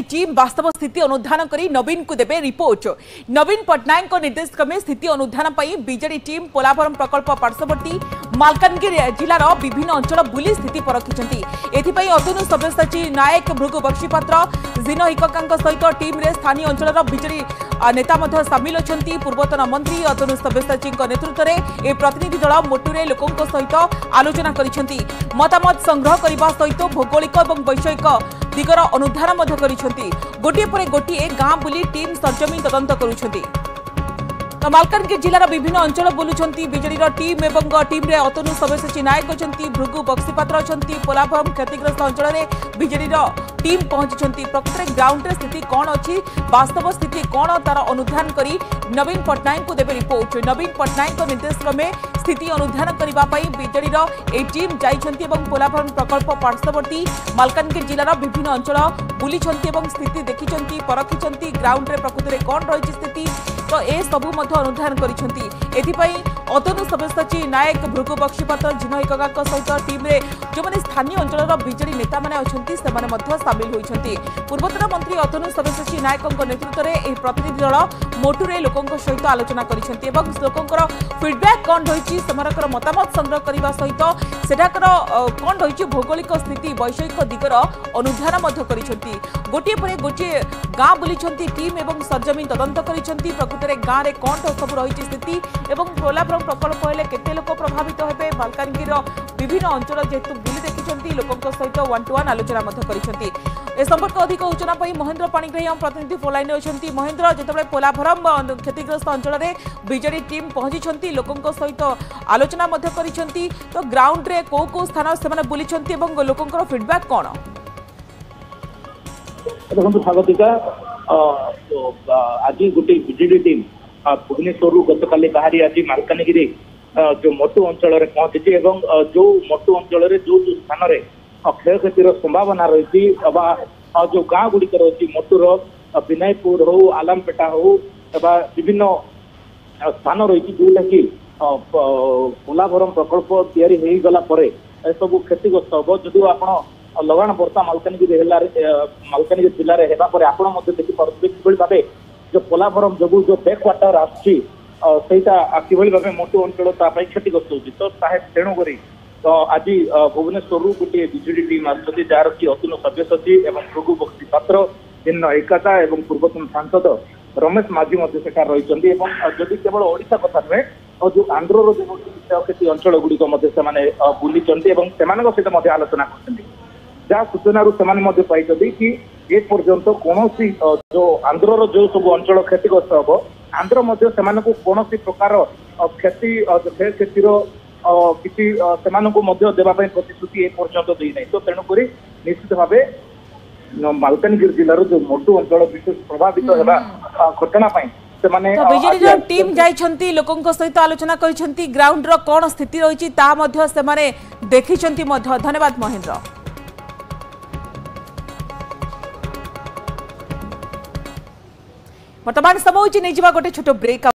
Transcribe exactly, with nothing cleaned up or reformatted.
Team वास्तव स्थिति अनुधान करी नवीन को देबे रिपोर्ट। नवीन पटनायक को निर्देश क्रमे स्थिति अनुधान पर बिजेडी टीम पोलावरम प्रकल्प पार्श्वर्ती मलकानगिरी जिलार विभिन्न अंचल बुली स्थिति परखिंट। एथिपाई अतनु सब्यसाची नायक भृगु बक्सीपात्र जिनहिका सहित टीम रे स्थानीय अंचल बिजेडी नेता सामिल अच्छा। पूर्वतन मंत्री अतनु सब्यसाची नेतृत्व में यह प्रतिनिधि दल मोटुरे लोकों सहित आलोचना करतामत संग्रह करने सहित भौगोलिक और वैषयिक दिगर अनुधान गोटे पर गोटे गां बुली टीम सरजमी तदंत कर। मलकानगिरी जिलार विभिन्न अंचल बुलूंट बिजेडी टीम एवं टीम रे अतनु सब्यसाची नायक अच्छा, भृगु बक्सीपात्र अच्छा। पोलावरम क्षतिग्रस्त अंचल में बिजेडी टीम पहुंची। प्रकृत में ग्राउंड रे स्थिति कौन अच्छी, वास्तव स्थिति कौन तार अनुधान करी नवीन पटनायक को देबे रिपोर्ट। नवीन पटनायक निर्देश क्रमे स्थिति अनुधान करने बिजेडी यह टीम जाइछन्ती। पोलावरम प्रकल्प पार्श्वर्ती मलकानगिरी जिलार विभिन्न अंचल बुली स्थिति देखिछन्ती, परखिछन्ती ग्राउंड रे प्रकृत में कौन रही स्थिति तो ए सबु मध्य अनुधान करिछन्ती। एथिपाई अतनु सब्यसाची नायक भृगु बक्सीपात्र जिनहिका सहित टीम रे जो माने स्थानीय अंचल बिजेडी नेता माने अछन्ती सेमाने मध्य सामिल होइछन्ती। पूर्वतन मंत्री अतनु सब्यसाची नायकଙ୍କ नेतृत्व में यह प्रतिनिधि दल मोटुरे लोकों सहित आलोचना करिछन्ती एवं लोकोंकर फीडबैक कौन रही सेमानकर मतामत संग्रह करने सहित सेठाकर कौन रही भौगोलिक स्थिति वैषयिक दिगर अनुधान करिछन्ती। गोटे पर गोटे गाँ बुली टीम एवं सरजमीन तदंत करिछन्ती। प्रकृत में गाँव में कौन सब रही स्थिति एवं पोलावरम प्रकल्प हेले केते लोक प्रभावित होबे मलकानगिरी विभिन्न अंचल जेहेतु बुली देखिछन्ती लोकों सहित वन टू वन आलोचना करिछन्ती। ए संपर्क अधिक सूचना पर महेन्द्र पाणिग्राही हम प्रतिनिधि फोनलाइन अच्छा। महेन्द्र, जेतेबेले पोलावरम क्षतिग्रस्त अंचल में बिजेडी टीम पहुंची लोकों सहित आलोचना करिछन्ती तो ग्राउंड रे को को स्थान से बुलीछन्ती एवं लोकोंकर फीडबैक कौन? देखो स्वागतिका आज गोटे बिजेडी टीम भुवनेश्वर गत काली बाहरी आज मलकानगिरी जो मोटू अंचल में पहुंची। जो मोटू अंचल में जो जो स्थान में क्षय क्षतिर संभावना रही जो गाँ गुड़िक रही मोटूर विनयपुर हो आलमपेटा हो विभिन्न स्थान रही जोटा कि पोलावरम प्रकल्प या पर सब क्षतिग्रस्त हम जदि आप लगाण बर्षा मलकानगिरी मलकानगिरी जिले में होगापर आप देखिपे कि भाव जो पोलावरम जो जो बैकवाटर आसटा कि भाव मोटू अंचल क्षतिग्रस्त होती तो तेणुक आज भुवनेश्वर गोटे बिजेडी टीम आसती जार कि अतनु सब्यसाची एवं भृगु बक्सीपात्र भिन्न एकता एवं पूर्वतन सांसद रमेश माझी रही। जदि केवल ओडिशा कथा नुहे और जो आंध्र जो क्षति अंचल गुड़िक बुली सहित आलोचना करा सूचन से कि ए पर्यंत कौन जो आंध्र जो सब अंचल क्षतिग्रस्त हम आंध्र से कौन प्रकार क्षति क्षय क्षतिर किसी से देवाई प्रतिश्रुति ए पर्यंत देना तो तेणुक निश्चित भाव मलकानगिरी जिलार जो मोटू अंचल विशेष प्रभावित होगा घटना तो बिजेडी टीम जाइछन्ती लोकों सहित आलोचना करिछन्ती ग्राउंड रो कौन स्थिति रही देखिछन्ती। धन्यवाद महेन्द्र। बर्तमान समय होइछि नेजिबा गोटे छोटो ब्रेक।